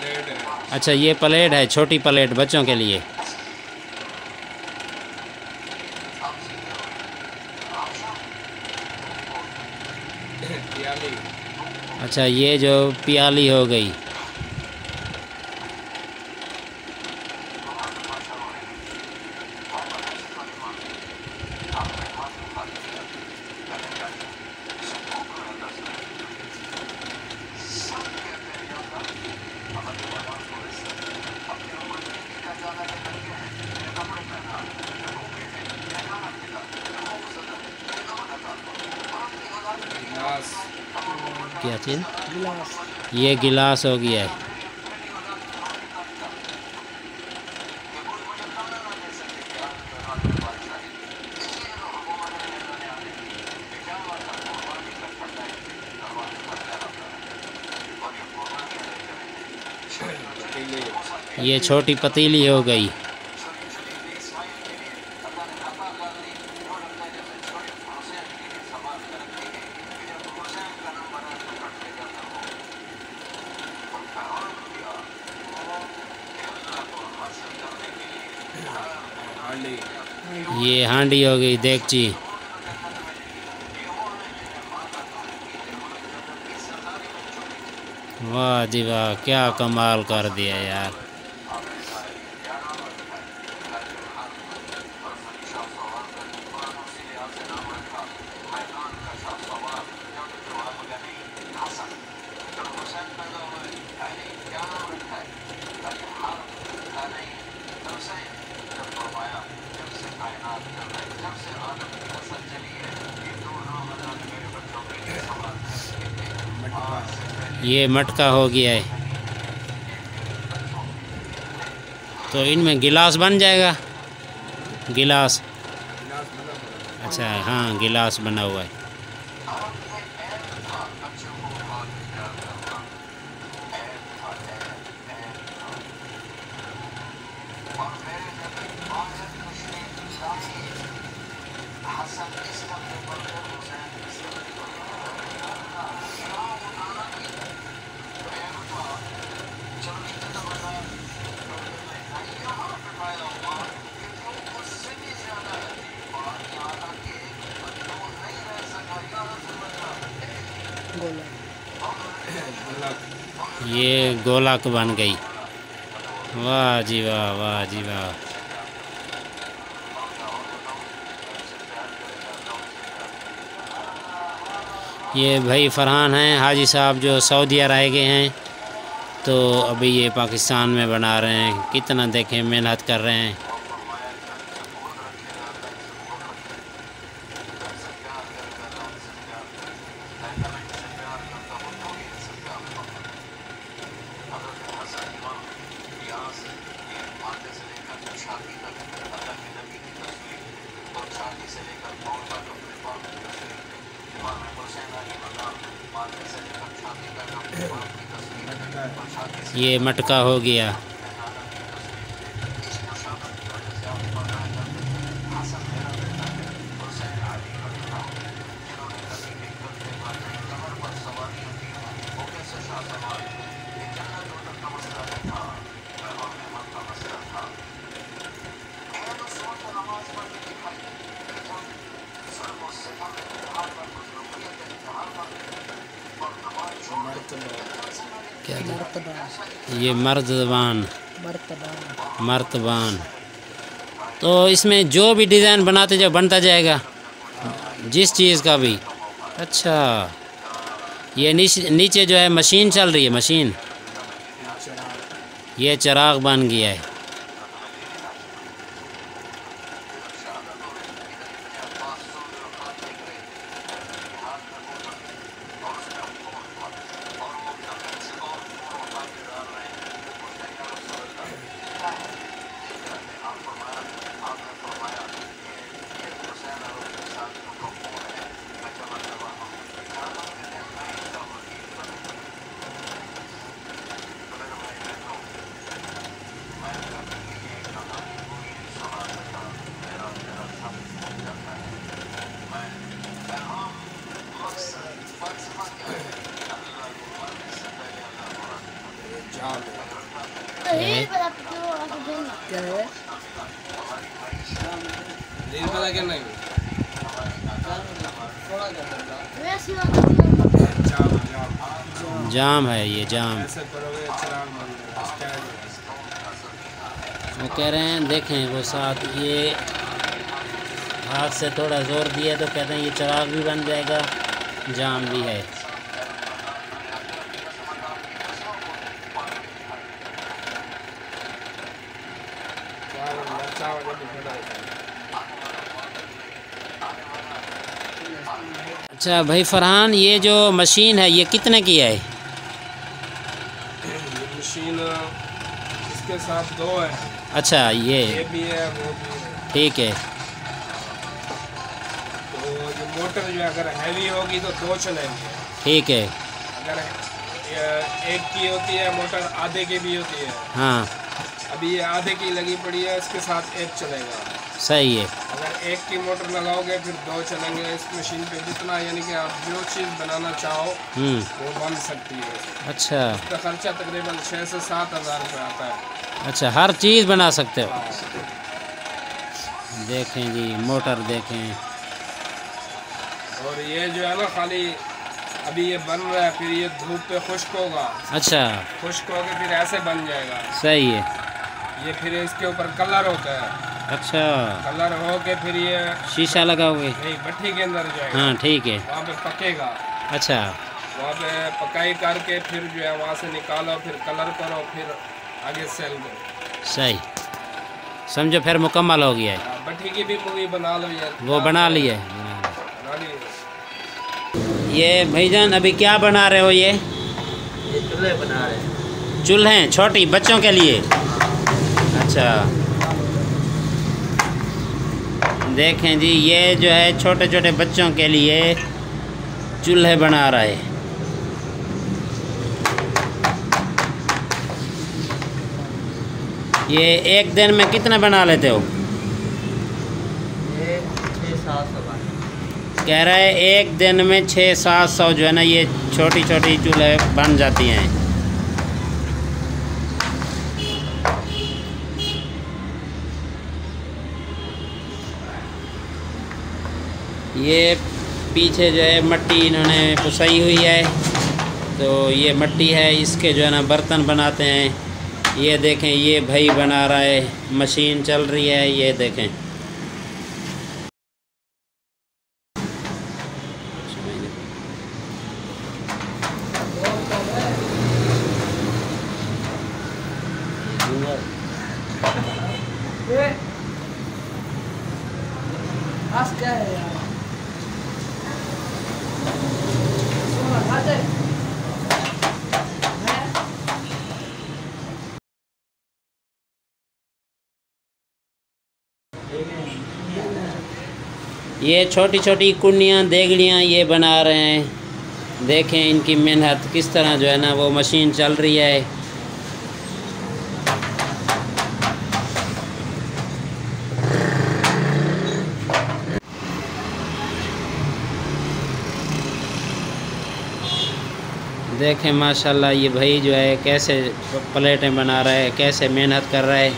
Plate है। अच्छा, ये प्लेट है, छोटी प्लेट बच्चों के लिए। अच्छा, ये जो प्याली हो गई। क्या चीज? गिलास। ये गिलास हो गया है। ये छोटी पतीली हो गई। ये हांडी हो गई, देगची। वाह जी वाह, क्या कमाल कर दिया यार। ये मटका हो गया है। तो इनमें गिलास बन जाएगा। गिलास, अच्छा हाँ, गिलास बना हुआ है। ये गोलक बन गई। वाह जी वाह, वाह जी वाह। ये भाई फरहान हैं, हाजी साहब, जो सऊदी रह गए हैं, तो अभी ये पाकिस्तान में बना रहे हैं। कितना देखें मेहनत कर रहे हैं। ये मटका हो गया। क्या ये मर्तबान। तो इसमें जो भी डिज़ाइन बनाते जाओ बनता जाएगा, जिस चीज़ का भी। अच्छा, ये नीचे जो है मशीन चल रही है, मशीन। ये चिराग बन गया है। जाम है ये जाम। वो कह रहे हैं देखें वो साथ ये हाथ से थोड़ा ज़ोर दिया तो कहते हैं ये चराग भी बन जाएगा, जाम भी है। अच्छा भाई फरहान, ये जो मशीन है ये कितने की है? ये मशीन इसके साथ दो है। अच्छा ये भी है वो भी है। ठीक है। तो ये मोटर जो अगर हैवी होगी तो दो चलेंगे। ठीक है। अगर एक की होती है मोटर, आधे की भी होती है। हाँ, अभी ये आधे की लगी पड़ी है, इसके साथ एक चलेगा। सही है। अगर एक की मोटर लगाओगे फिर दो चलेंगे। इस मशीन पे जितना यानी कि आप जो चीज़ बनाना चाहो वो बन सकती है। अच्छा, इसका खर्चा तकरीबन 6 से 7 हज़ार रुपये आता है। अच्छा, हर चीज़ बना सकते हो। देखें जी मोटर देखें। और ये जो है ना खाली अभी ये बन रहा है, फिर ये धूप पे खुश्क होगा। अच्छा, खुश्क होकर फिर ऐसे बन जाएगा। सही है। ये फिर इसके ऊपर कलर होता है। अच्छा, कलर हो के फिर ये शीशा लगाओगे? नहीं, भट्टी के अंदर जाएगा। हाँ ठीक है। वहाँ पे पकेगा। अच्छा, वहाँ पे पकाई करके फिर जो है वहाँ से निकालो, फिर कलर करो, फिर आगे सेल करो। सही, समझो फिर मुकम्मल हो गया है। भट्टी की भी मूवी बना लो यार। वो बना ली है। ये भाईजान अभी क्या बना रहे हो? ये चूल्हे बना रहे हैं। चूल्हे छोटी बच्चों के लिए? अच्छा, देखें जी ये जो है छोटे छोटे बच्चों के लिए चूल्हे बना रहा है। ये एक दिन में कितने बना लेते हो? 600-700 कह रहा है। एक दिन में 600-700 जो है ना ये छोटी छोटी चूल्हे बन जाती हैं। ये पीछे जो है मिट्टी इन्होंने पुसाई हुई है, तो ये मिट्टी है, इसके जो है ना बर्तन बनाते हैं। ये देखें ये भाई बना रहा है, मशीन चल रही है। ये देखें ये छोटी छोटी कुंडियाँ देगड़ियाँ ये बना रहे हैं। देखें इनकी मेहनत किस तरह जो है ना वो मशीन चल रही है। देखें माशाल्लाह ये भाई जो है कैसे प्लेटें बना रहा है, कैसे मेहनत कर रहा है।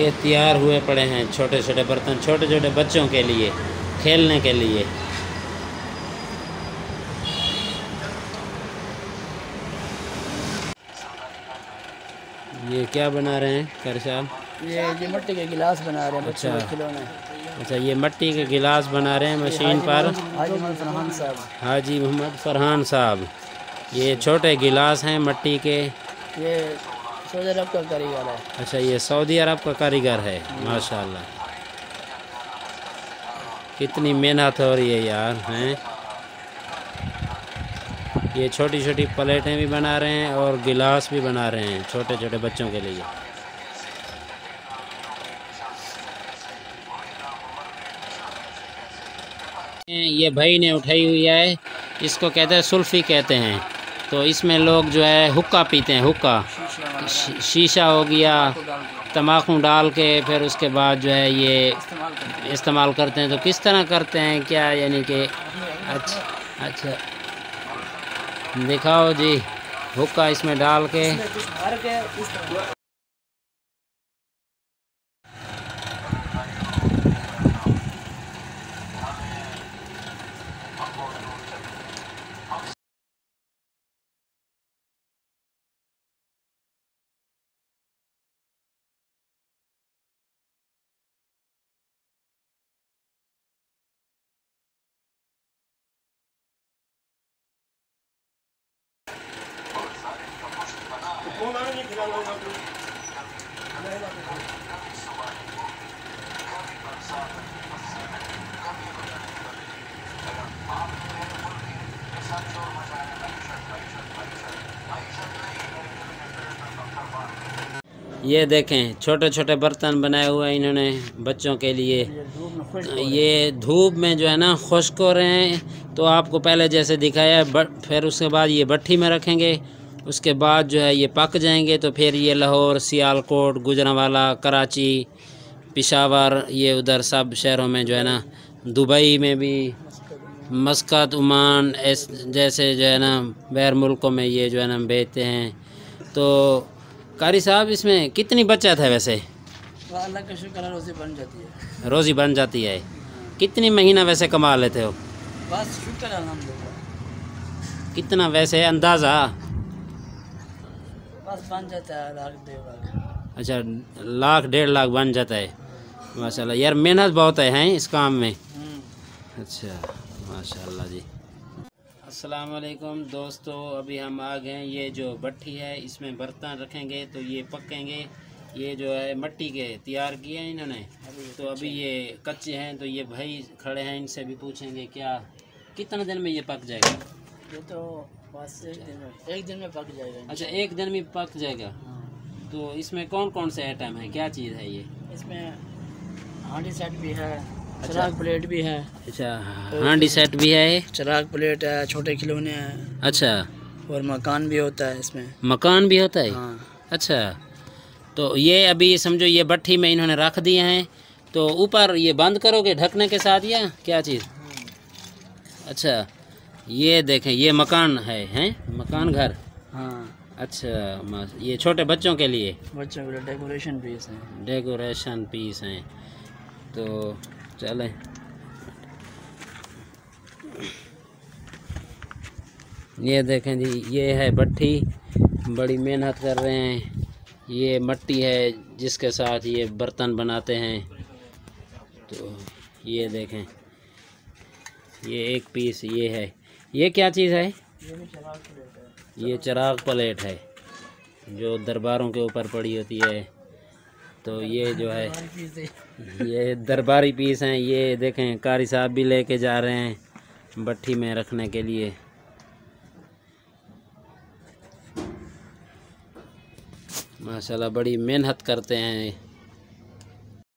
ये तैयार हुए पड़े हैं छोटे छोटे बर्तन, छोटे छोटे बच्चों के लिए खेलने के लिए। ये क्या बना रहे हैं कर साहब? ये मिट्टी के गिलास बना रहे हैं बच्चों के खिलौने। अच्छा, ये मिट्टी के गिलास बना रहे हैं मशीन पर हाजी मोहम्मद फरहान साहब। ये छोटे गिलास हैं मिट्टी के। ये सऊदी अरब का कारीगर है। अच्छा, ये सऊदी अरब का कारीगर है। माशाल्लाह कितनी मेहनत हो रही है यार हैं। ये छोटी छोटी प्लेटें भी बना रहे हैं और गिलास भी बना रहे हैं छोटे छोटे बच्चों के लिए। ये भाई ने उठाई हुई है, इसको कहते हैं सुल्फी कहते हैं। तो इसमें लोग जो है हुक्का पीते हैं, हुक्का शीशा हो गया, तम्बाकू डाल के फिर उसके बाद जो है ये इस्तेमाल करते हैं। तो किस तरह करते हैं क्या, यानी कि अच्छा दिखाओ जी, हुक्का इसमें डाल के। ये देखें छोटे छोटे बर्तन बनाए हुए हैं इन्होंने बच्चों के लिए। ये धूप में जो है ना खुश्क हो रहे हैं, तो आपको पहले जैसे दिखाया फिर उसके बाद ये भट्ठी में रखेंगे, उसके बाद जो है ये पक जाएंगे। तो फिर ये लाहौर, सियालकोट, गुजरांवाला, कराची, पेशावर, ये उधर सब शहरों में जो है ना, दुबई में भी, मस्कत, ओमान जैसे जो है ना बैर मुल्कों में ये जो है ना बेचते हैं। तो कारी साहब इसमें कितनी बचत है वैसे? अल्लाह का शुक्र है रोज़ी बन जाती है। रोज़ी बन जाती है। कितनी महीना वैसे कमा लेते हो? बस शुक्र अल्हम्दुलिल्लाह। कितना वैसे अंदाज़ा बस बन जाता है? लाख 1.5 लाख। अच्छा, 1 लाख 1.5 लाख बन जाता है। माशाल्लाह यार, मेहनत बहुत है इस काम में। अच्छा माशाल्लाह जी। अस्सलाम वालेकुम दोस्तों, अभी हम आ गए हैं। ये जो भट्टी है इसमें बर्तन रखेंगे तो ये पकेंगे। ये जो है मिट्टी के तैयार किए हैं इन्होंने, तो अभी ये कच्चे हैं। तो ये भाई खड़े हैं, इनसे भी पूछेंगे क्या कितना दिन में ये पक जाएगा। ये तो बस एक दिन में पक जाएगा। अच्छा, एक दिन में पक जाएगा। तो इसमें कौन कौन से आइटम है, क्या चीज़ है ये? इसमें हांडी सेट भी है, चराग प्लेट भी है। अच्छा, हांडी सेट भी है, चराग प्लेट है, छोटे खिलौने हैं। अच्छा, और मकान भी होता है इसमें? मकान भी होता है। हाँ। अच्छा, तो ये अभी समझो ये भट्ठी में इन्होंने रख दिए हैं। तो ऊपर ये बंद करोगे ढकने के साथ या क्या चीज़? अच्छा, ये देखें ये मकान है मकान घर। हाँ। अच्छा, ये छोटे बच्चों के लिए, बच्चों के लिए डेकोरेशन पीस हैं। डेकोरेशन पीस हैं। तो चले ये देखें जी, ये है भट्टी, बड़ी मेहनत कर रहे हैं। ये मिट्टी है जिसके साथ ये बर्तन बनाते हैं। तो ये देखें ये एक पीस ये है, ये क्या चीज़ है? ये चराग प्लेट है जो दरबारों के ऊपर पड़ी होती है। तो ये जो है ये दरबारी पीस हैं। ये देखें कारी साहब भी लेके जा रहे हैं भट्ठी में रखने के लिए। माशाल्लाह बड़ी मेहनत करते हैं।